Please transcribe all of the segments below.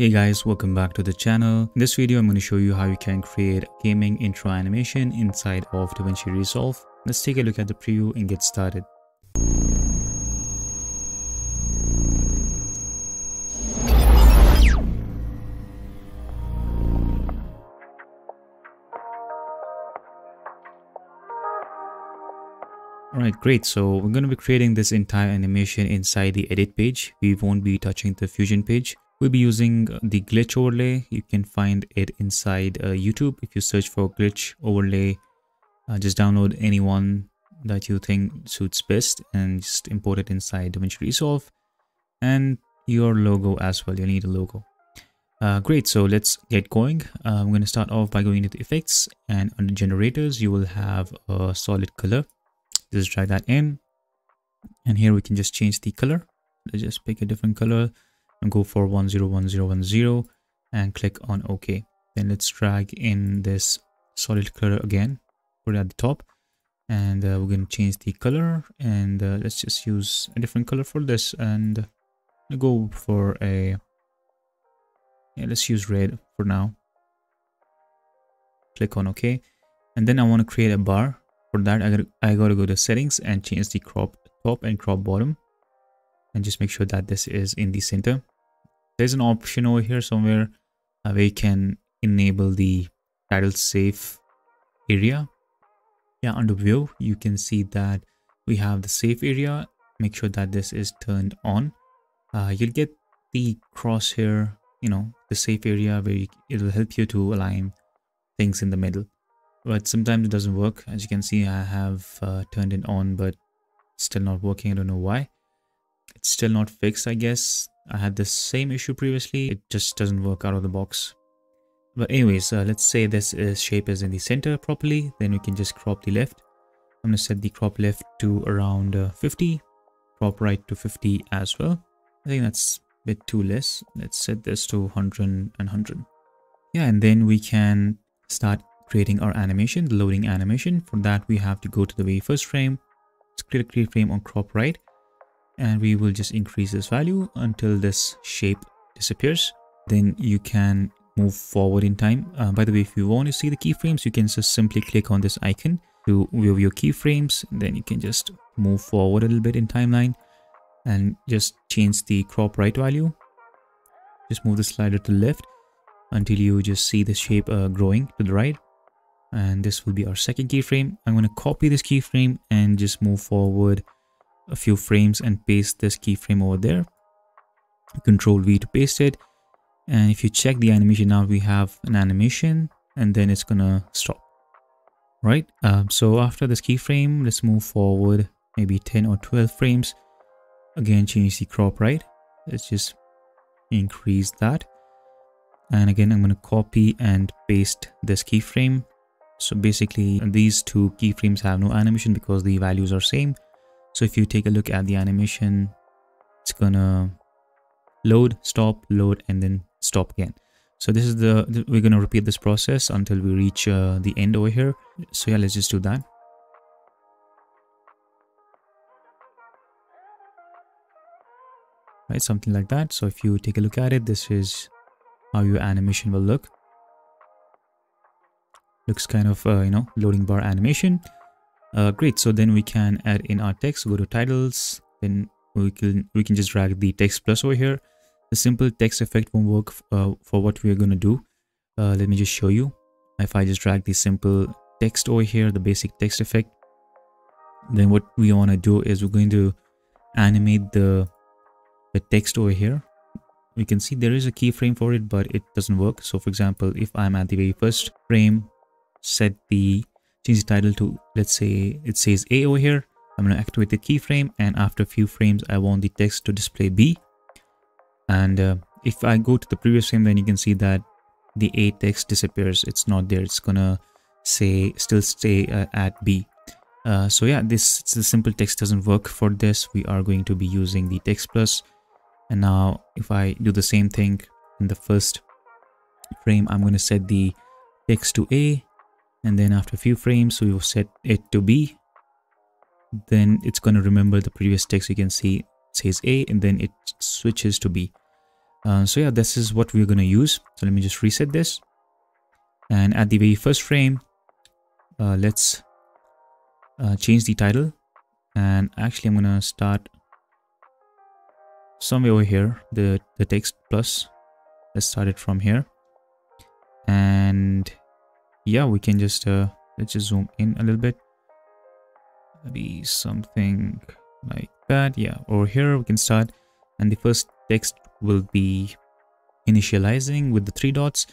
Hey guys, welcome back to the channel. In this video, I'm going to show you how you can create gaming intro animation inside of DaVinci Resolve. Let's take a look at the preview and get started. Alright, great. So we're going to be creating this entire animation inside the edit page. We won't be touching the fusion page. We'll be using the glitch overlay. You can find it inside YouTube. If you search for glitch overlay, just download any one that you think suits best and just import it inside DaVinci Resolve, and your logo as well. You'll need a logo. Great. So let's get going. I'm going to start off by going into effects, and under generators, you will have a solid color. Just drag that in, and here we can just change the color. Let's just pick a different color and go for 101010 and click on OK. Then let's drag in this solid color again, put it at the top, and we're going to change the color, and let's just use a different color for this, and go for a, let's use red for now. Click on OK, and then I want to create a bar. For that, I gotta go to settings and change the crop top and crop bottom, and just make sure that this is in the center. There's an option over here somewhere where you can enable the title safe area. Yeah, under view, you can see that we have the safe area. Make sure that this is turned on. You'll get the crosshair, you know, the safe area where it'll help you to align things in the middle. But sometimes it doesn't work. As you can see, I have turned it on, but still not working. I don't know why. It's still not fixed, I guess. I had the same issue previously. It just doesn't work out of the box. But anyways, let's say this shape is in the center properly. Then we can just crop the left. I'm going to set the crop left to around 50. Crop right to 50 as well. I think that's a bit too less. Let's set this to 100 and 100. Yeah, and then we can start creating our animation, the loading animation. For that, we have to go to the very first frame. Let's create a frame on crop right, and we will just increase this value until this shape disappears. Then you can move forward in time. By the way, if you want to see the keyframes, you can just simply click on this icon to view your keyframes. Then you can just move forward a little bit in timeline and just change the crop right value. Just move the slider to the left until you just see the shape growing to the right. And this will be our second keyframe. I'm going to copy this keyframe and just move forward a few frames and paste this keyframe over there. Control V to paste it. And if you check the animation now, we have an animation, and then it's going to stop. Right. So after this keyframe, let's move forward maybe 10 or 12 frames. Again, change the crop right. Let's just increase that. And again, I'm going to copy and paste this keyframe. So basically, these two keyframes have no animation because the values are same. So if you take a look at the animation, it's gonna load, stop, load, and then stop again. So this is we're gonna repeat this process until we reach the end over here. So yeah, let's just do that. Right, something like that. So if you take a look at it, this is how your animation will look. Looks kind of, you know, loading bar animation. Great. So then we can add in our text. Go to titles. Then we can just drag the text plus over here. The simple text effect won't work for what we are going to do. Let me just show you. If I just drag the simple text over here, the basic text effect, then what we want to do is we're going to animate the text over here. We can see there is a keyframe for it, but it doesn't work. So for example, if I'm at the very first frame, change the title to, let's say it says A over here. I'm going to activate the keyframe, and after a few frames I want the text to display B. And if I go to the previous frame, then you can see that the A text disappears. It's not there. It's going to say still stay at B. So yeah, the simple text doesn't work for this. We are going to be using the text plus. And now if I do the same thing in the first frame, I'm going to set the text to A. And then after a few frames, we will set it to B. Then it's going to remember the previous text. You can see it says A, and then it switches to B. So yeah, this is what we're going to use. So let me just reset this. And at the very first frame, let's change the title. And actually, I'm going to start somewhere over here, the text plus. Let's start it from here. And yeah, we can just, let's just zoom in a little bit. Maybe something like that. Yeah, over here we can start. And the first text will be initializing with the 3 dots.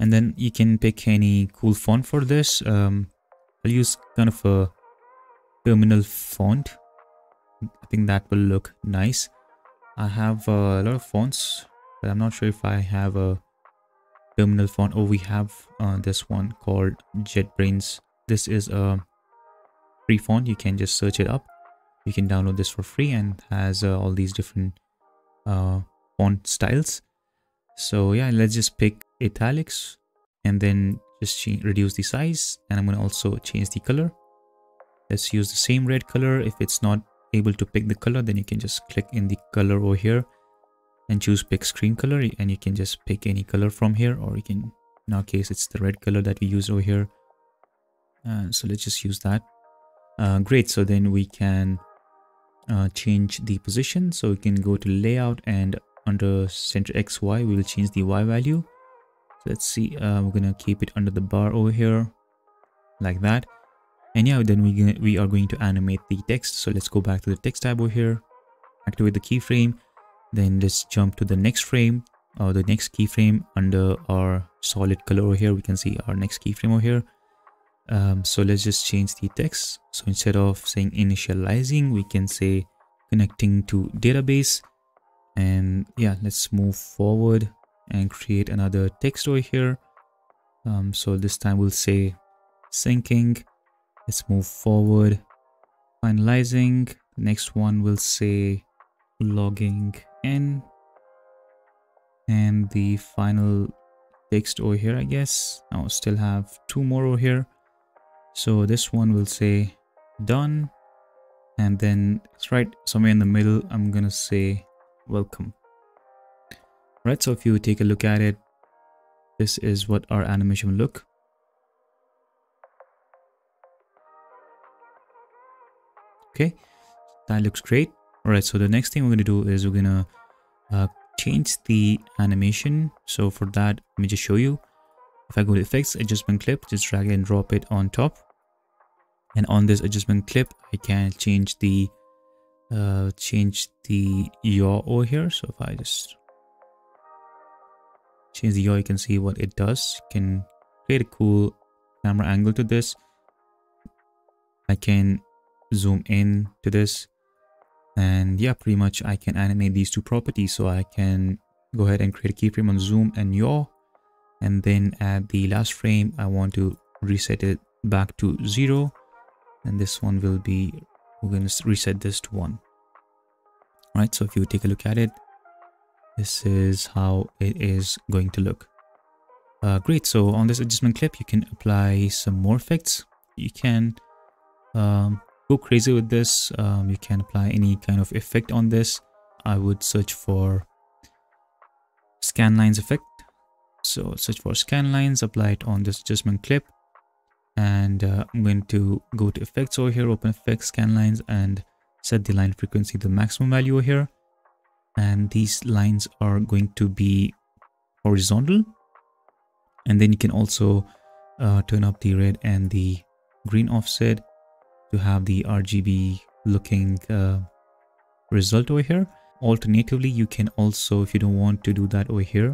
And then you can pick any cool font for this. I'll use kind of a terminal font. I think that will look nice. I have a lot of fonts, but I'm not sure if I have a terminal font. Oh, we have this one called JetBrains. This is a free font. You can just search it up. You can download this for free, and has all these different font styles. So yeah, let's just pick italics and then just reduce the size. And I'm going to also change the color. Let's use the same red color. If it's not able to pick the color, then you can just click in the color over here and choose pick screen color, and you can just pick any color from here, or you can, in our case, it's the red color that we use over here. And so let's just use that. Great. So then we can change the position. So we can go to layout, and under center XY, we will change the Y value. So let's see, we're going to keep it under the bar over here like that. And yeah, then we are going to animate the text. So let's go back to the text tab over here, activate the keyframe. Then let's jump to the next frame, or the next keyframe. Under our solid color over here, we can see our next keyframe over here. So let's just change the text. So instead of saying initializing, we can say connecting to database. And yeah, let's move forward and create another text over here. So this time we'll say syncing. Let's move forward, finalizing. Next one will say logging in, and the final text over here, I guess. I'll still have 2 more over here. So this one will say done, and then it's right somewhere in the middle. I'm gonna say welcome. Right, so if you take a look at it, this is what our animation will look. Okay, that looks great. All right, so the next thing we're going to do is we're going to change the animation. So for that, let me just show you. If I go to effects, adjustment clip, just drag and drop it on top. And on this adjustment clip, I can change the yaw over here. So if I just change the yaw, you can see what it does. You can create a cool camera angle to this. I can zoom in to this, and yeah, pretty much I can animate these 2 properties. So I can go ahead and create a keyframe on zoom and yaw, and then at the last frame I want to reset it back to 0, and this one will be, we're going to reset this to 1. All right, so if you take a look at it, this is how it is going to look. Great. So on this adjustment clip, you can apply some more effects. You can go crazy with this. You can apply any kind of effect on this. I would search for scanlines effect. So search for scanlines, apply it on this adjustment clip, and I'm going to go to effects over here, open effects, scanlines, and set the line frequency to the maximum value over here. And these lines are going to be horizontal. And then you can also turn up the red and the green offset to have the RGB looking result over here. Alternatively, you can also, if you don't want to do that over here,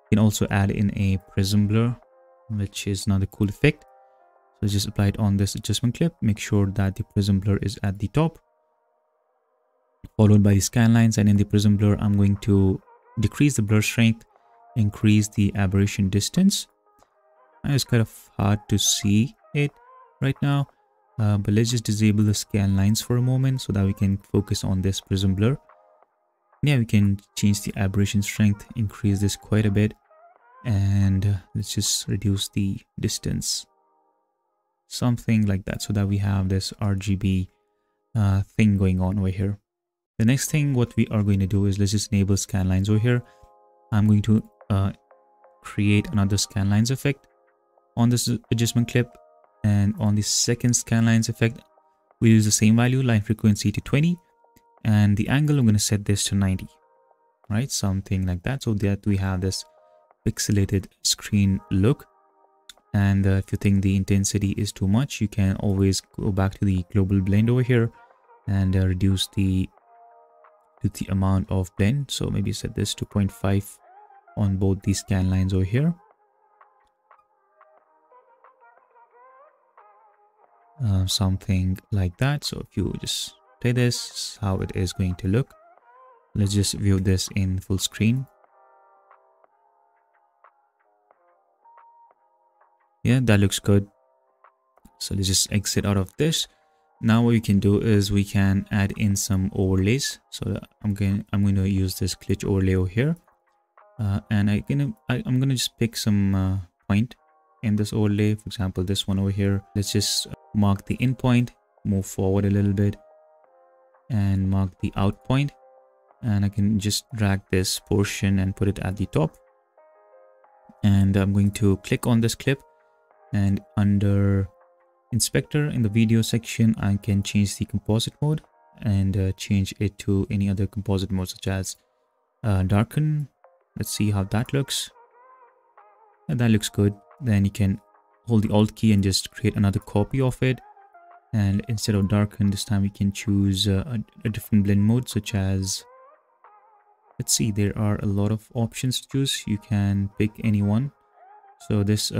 you can also add in a prism blur, which is another cool effect. So just apply it on this adjustment clip. Make sure that the prism blur is at the top, followed by the scan lines. And in the prism blur, I'm going to decrease the blur strength, increase the aberration distance. And it's kind of hard to see it right now. But let's just disable the scan lines for a moment so that we can focus on this prism blur. Yeah, we can change the aberration strength, increase this quite a bit, and let's just reduce the distance, something like that, so that we have this RGB thing going on over here. The next thing what we are going to do is let's just enable scan lines over here. I'm going to create another scanlines effect on this adjustment clip, and on the second scanlines effect we use the same value, line frequency to 20, and the angle I'm going to set this to 90, right? Something like that, so that we have this pixelated screen look. And if you think the intensity is too much, you can always go back to the global blend over here and reduce the amount of blend. So maybe set this to 0.5 on both these scan lines over here. Something like that. So if you just play this, how it is going to look. Let's just view this in full screen. Yeah, that looks good. So let's just exit out of this. Now what we can do is we can add in some overlays. So I'm going to use this glitch overlay over here, and I'm gonna just pick some point in this overlay. For example, this one over here. Let's just mark the in point, move forward a little bit, and mark the out point. And I can just drag this portion and put it at the top. And I'm going to click on this clip, and under inspector in the video section I can change the composite mode and change it to any other composite mode, such as darken. Let's see how that looks, and that looks good. Then you can hold the alt key and just create another copy of it, and instead of darken this time we can choose a different blend mode, such as, let's see, there are a lot of options to choose. You can pick any one. So this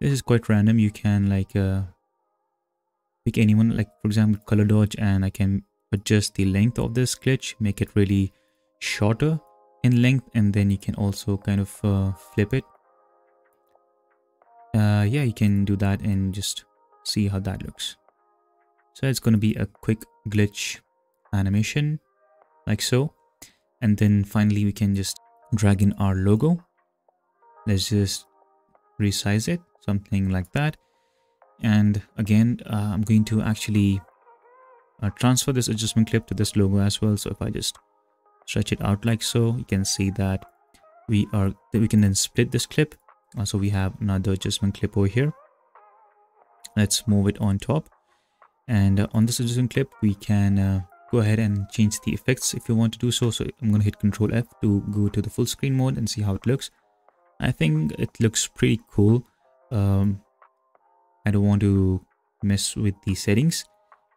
is quite random. You can like pick anyone, like for example color dodge, and I can adjust the length of this glitch, make it really shorter in length, and then you can also kind of flip it. Yeah, you can do that and just see how that looks. So it's going to be a quick glitch animation like so, and then finally we can just drag in our logo. Let's just resize it, something like that. And again, I'm going to actually transfer this adjustment clip to this logo as well. So if I just stretch it out like so, you can see that we can then split this clip. So we have another adjustment clip over here. Let's move it on top, and on this adjustment clip we can go ahead and change the effects if you want to do so. So I'm going to hit Ctrl F to go to the full screen mode and see how it looks. I think it looks pretty cool. I don't want to mess with the settings,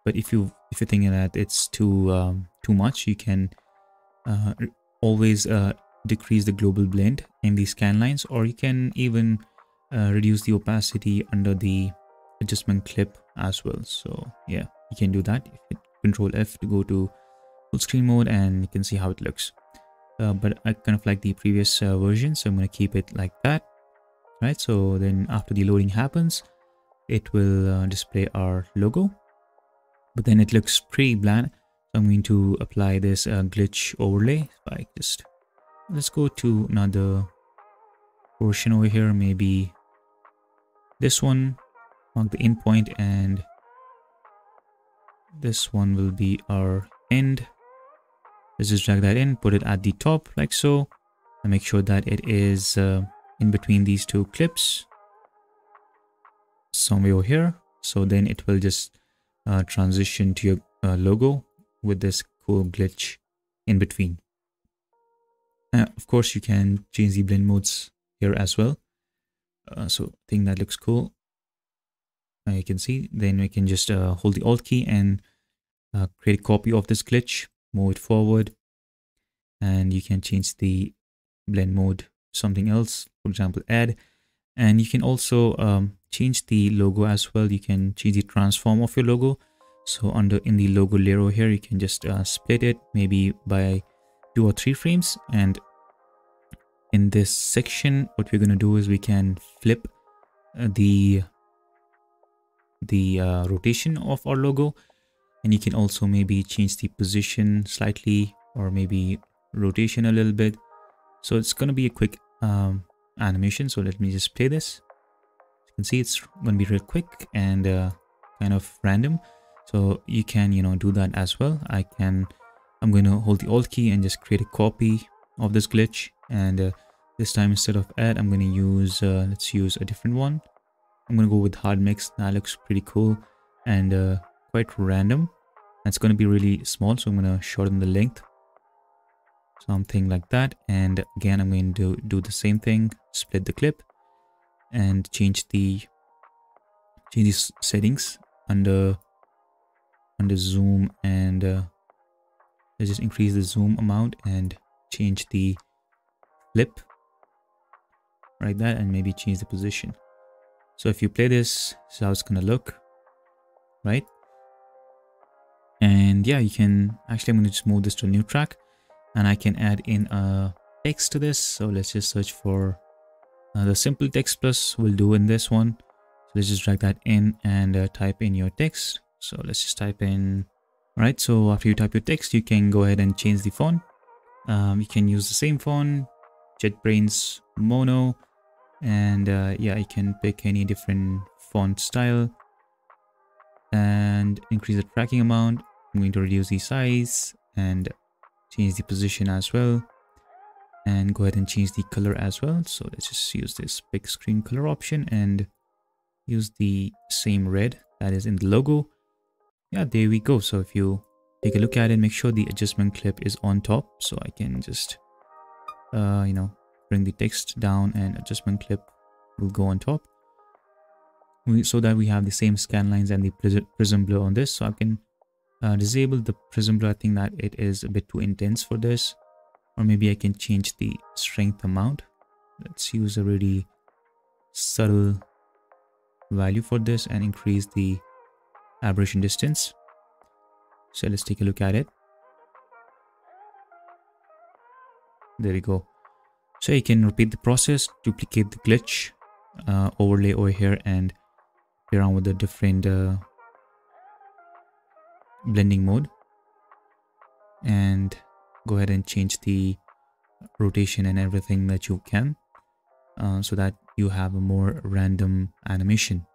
but if you're thinking that it's too much, you can always decrease the global blend in the scan lines, or you can even reduce the opacity under the adjustment clip as well. So yeah, you can do that. Hit Control F to go to full screen mode, and you can see how it looks. But I kind of like the previous version, so I'm going to keep it like that. Right, so then after the loading happens, it will display our logo, but then it looks pretty bland. So I'm going to apply this glitch overlay by just, let's go to another portion over here, maybe this one, mark the end point, and this one will be our end. Let's just drag that in, put it at the top like so, and make sure that it is in between these two clips somewhere over here. So then it will just transition to your logo with this cool glitch in between. Of course you can change the blend modes here as well. So I think that looks cool. You can see, then we can just hold the alt key and create a copy of this glitch, move it forward, and you can change the blend mode to something else, for example add. And you can also change the logo as well. You can change the transform of your logo. So in the logo layer over here, you can just split it maybe by 2 or 3 frames, and in this section what we're going to do is we can flip the rotation of our logo. And you can also maybe change the position slightly, or maybe rotation a little bit. So it's going to be a quick animation. So let me just play this. You can see it's going to be real quick and kind of random. So you can, you know, do that as well. I'm going to hold the alt key and just create a copy of this glitch, and this time instead of add, I'm going to use let's use a different one. I'm going to go with hard mix. That looks pretty cool and quite random. That's going to be really small, so I'm going to shorten the length, something like that. And again, I'm going to do the same thing, split the clip and change these settings under zoom, and let's just increase the zoom amount and change the clip like that, and maybe change the position. So if you play this, this is how it's gonna look, right? And yeah, you can actually, I'm gonna just move this to a new track, and I can add in a text to this. So let's just search for the simple text plus will do in this one. So let's just drag that in and type in your text. So let's just type in, all right? So after you type your text, you can go ahead and change the font. You can use the same font, JetBrains Mono, and yeah, you can pick any different font style and increase the tracking amount. I'm going to reduce the size and change the position as well, and go ahead and change the color as well. So let's just use this pick screen color option and use the same red that is in the logo. Yeah, there we go. So if you take a look at it, make sure the adjustment clip is on top. So I can just you know, bring the text down and adjustment clip will go on top, so that we have the same scan lines and the prism blur on this. So I can disable the prism blur. I think that it is a bit too intense for this, or maybe I can change the strength amount. Let's use a really subtle value for this and increase the aberration distance. So let's take a look at it. There we go. So you can repeat the process, duplicate the glitch, overlay over here, and play around with the different blending mode, and go ahead and change the rotation and everything that you can, so that you have a more random animation.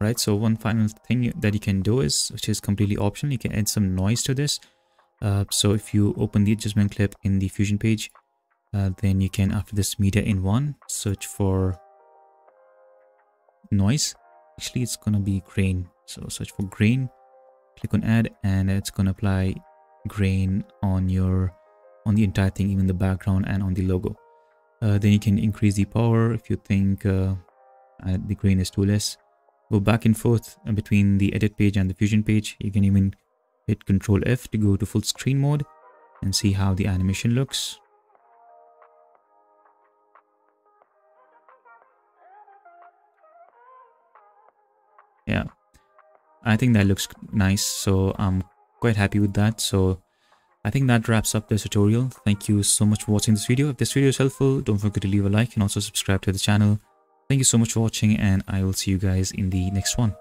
All right, so one final thing that you can do is, which is completely optional, you can add some noise to this. So if you open the adjustment clip in the Fusion page, then you can, after this media in one, search for noise. Actually, it's gonna be grain. So search for grain, click on add, and it's gonna apply grain on your, on the entire thing, even the background and on the logo. Then you can increase the power if you think the grain is too less. Go back and forth between the edit page and the Fusion page. You can even hit Control F to go to full screen mode and see how the animation looks. Yeah, I think that looks nice, so I'm quite happy with that. So I think that wraps up this tutorial. Thank you so much for watching this video. If this video is helpful, don't forget to leave a like and also subscribe to the channel. Thank you so much for watching, and I will see you guys in the next one.